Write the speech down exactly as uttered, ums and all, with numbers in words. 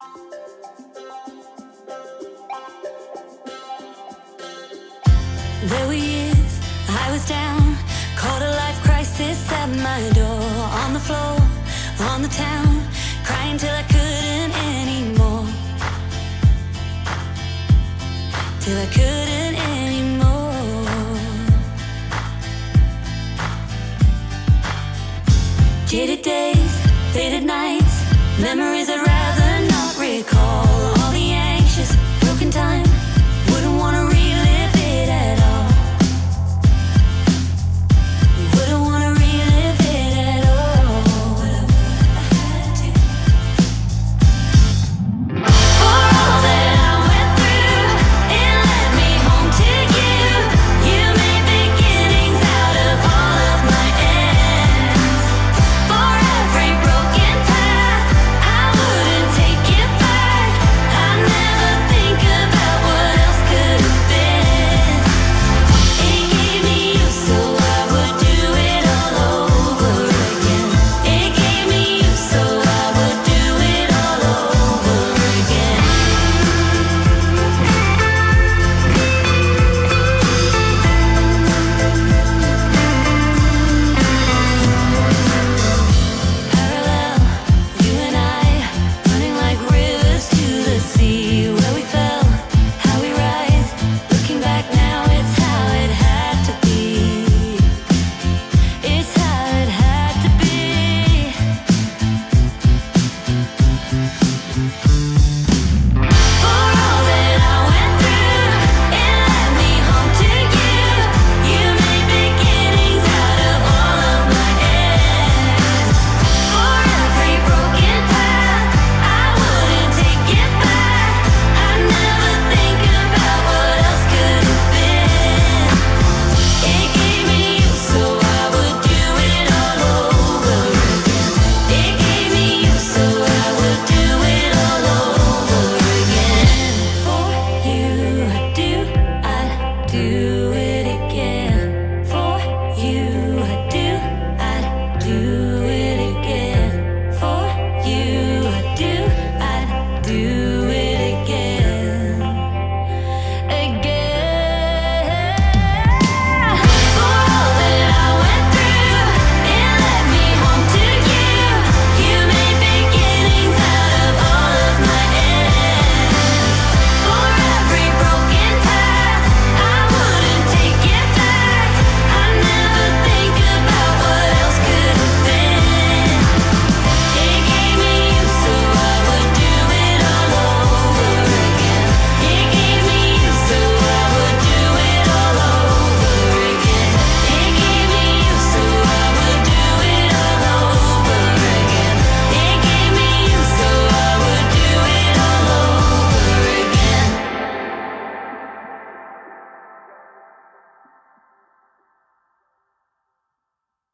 There were years I was down, caught a life crisis at my door. On the floor, on the town, crying till I couldn't anymore, till I couldn't.